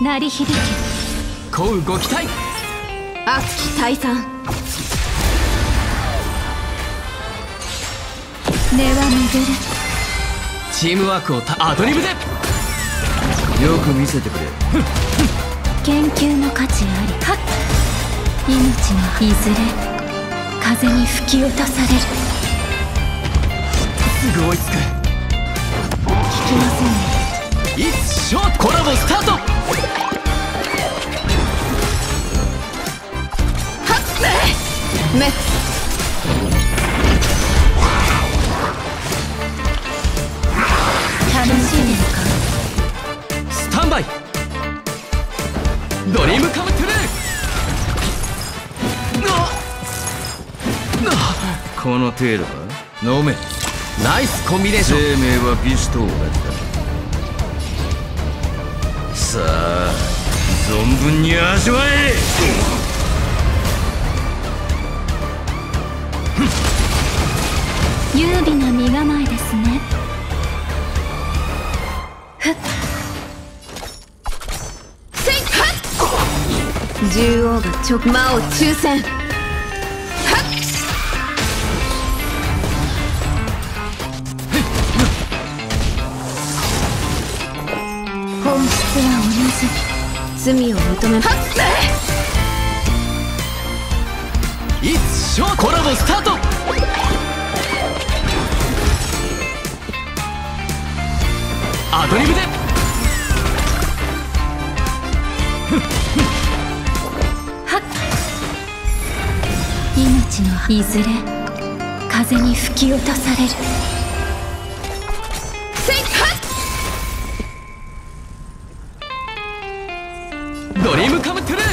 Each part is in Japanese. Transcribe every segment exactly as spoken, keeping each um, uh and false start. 鳴り響け。こうご期待。熱き退散。根は巡る。チームワークをたアドリブで。よく見せてくれ。研究の価値あり。はっ。命はいずれ風に吹き落とされる。すぐ追いつく。聞きませんね。一生コラボスタート。はっねめっ楽しいですか。スタンバイ。ドリームカムトゥルー。この程度は飲め。ナイスコンビネーション。生命は美酒と同じだ。さあ、存分に味わえ。優美な身構えですね。ふっ。せいか。獣王が直魔を抽選。はっ。本質。罪を認めます。一生コラボスタート。アドリブで。はっ。命のいずれ風に吹き落とされる。ドリームカムトゥルー。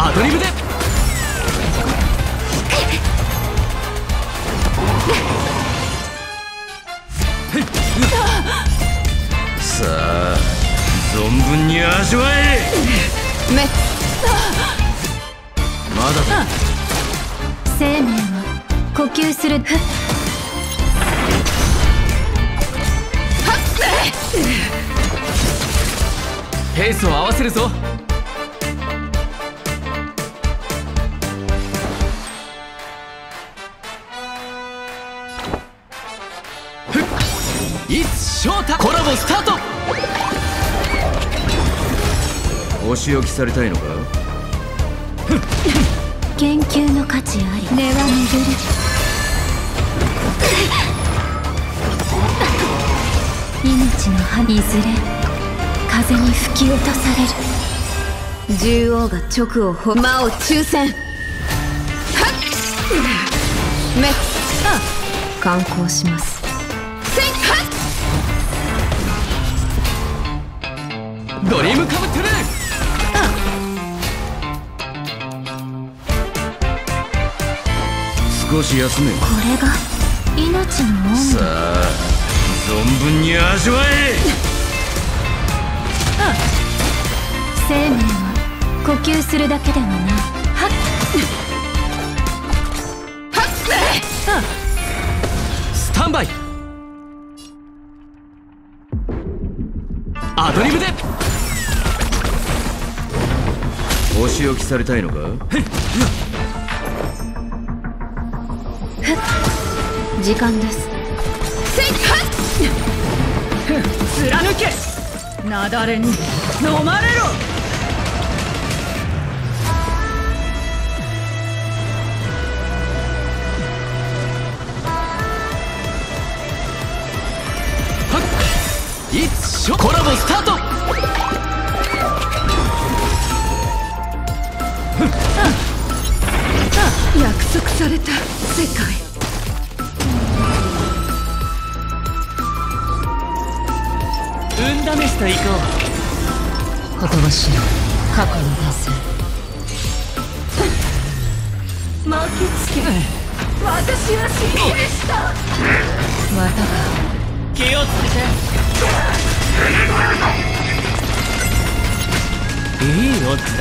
アドリブで。さあ、存分に味わえ。めっまだ生命は呼吸する。はっ。ペースを合わせるぞ。一生たコラボスタート。お仕置きされたいのか。研究の価値あり。根は巡る。命の歯にいずれ風に吹き落とされる。獣王が直をほ魔を抽選。はっ。めっ観光します。せっ。ドリームカムトゥルー。少し休め。これが命の温度。さあ、存分に味わえ。生命は呼吸するだけではない。はっ。はっ。スタンバイ。アドリブで。お仕置きされたいのか。時間です。せいか。貫け。雪崩に飲まれろ。一緒コラボスタート。約束された世界。運試しといこう。ほとばしろ過去の男性。巻きつけ。私は死にでした。またか。気をつけて。いいオッズだ。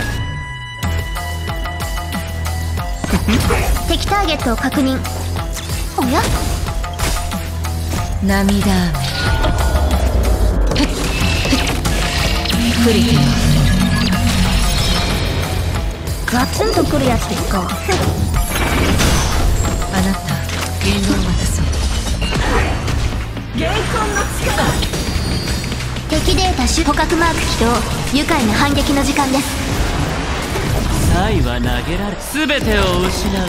敵ターゲットを確認。おや、涙雨プリキュアガツンとくるやつですか。あなた言論を渡そう。ゲイコンの力。敵データ主捕獲マーク起動。愉快な反撃の時間です。サイは投げられ全てを失うか、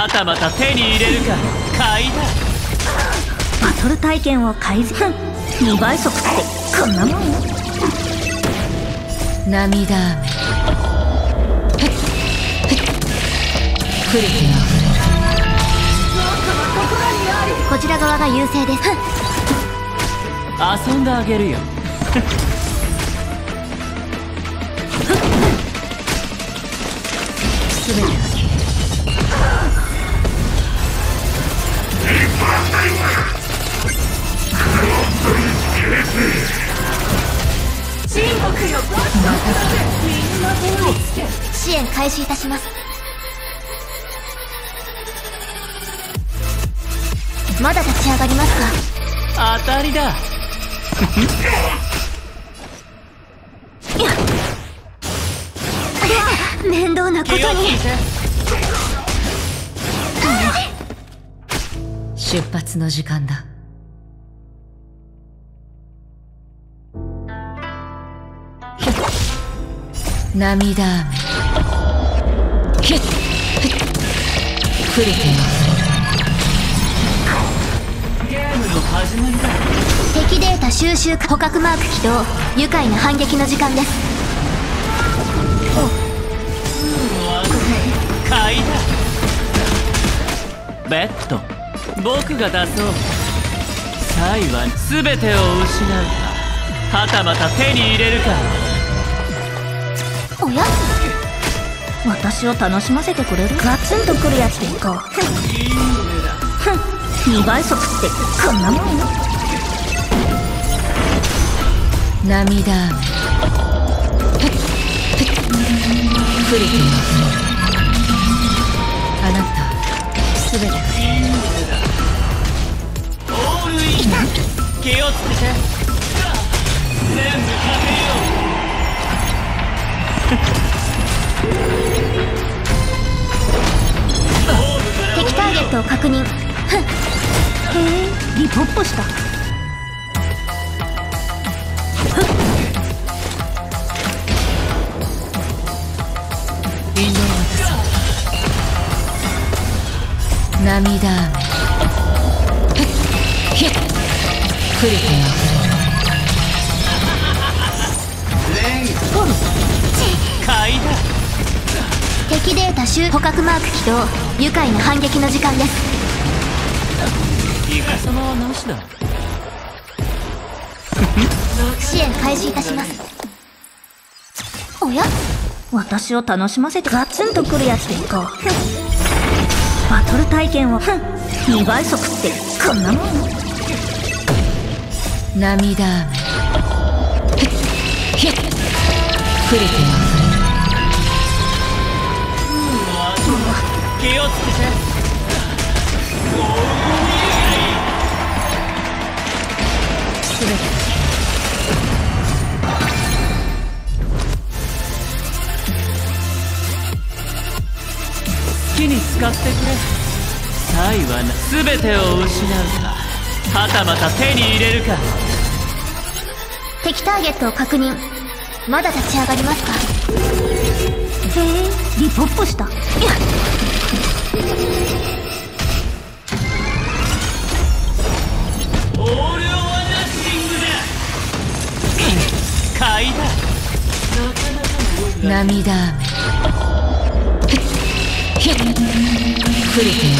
はたまた手に入れるか。買いだ。バトル体験を改善にばい速ってこんなもん。涙雨プリキュア。こちら側が優勢です。遊んであげるよ。すべて支援開始いたします。まだ立ち上がりますか。当たりだ。やっ面倒なことに。出発の時間だ。涙雨プリキュア。ゲームの始まりだ。敵データ収集捕獲マーク起動。愉快な反撃の時間です。買いだ。ベッド僕が出そう。サイは全てを失うか、はたまた手に入れるか。おや、私を楽しませてくれる。ガツンとくるやつですか。いい胸だ。にばい速ってこんなもんよ。涙雨プリキュア。あなたすべてオールイン。気をつけて。全部食べよう。敵ターゲットを確認。へえ、リポッポした。涙雨プリキュア。敵データ集捕獲マーク起動。愉快な反撃の時間です。イカ様はなしだ。支援開始いたします。おや、私を楽しませてガツンとくるやつですか。バトル体験をにばい速ってこんなもん。涙雨プリキュア。気をつけて。すべて好きに使ってくれ。サイは全てを失うか、はたまた手に入れるか。敵ターゲットを確認。まだ立ち上がりますか。へえ、リポッポした。いやオール・オア・ナッシングだ。買いだ。涙雨プリキュア。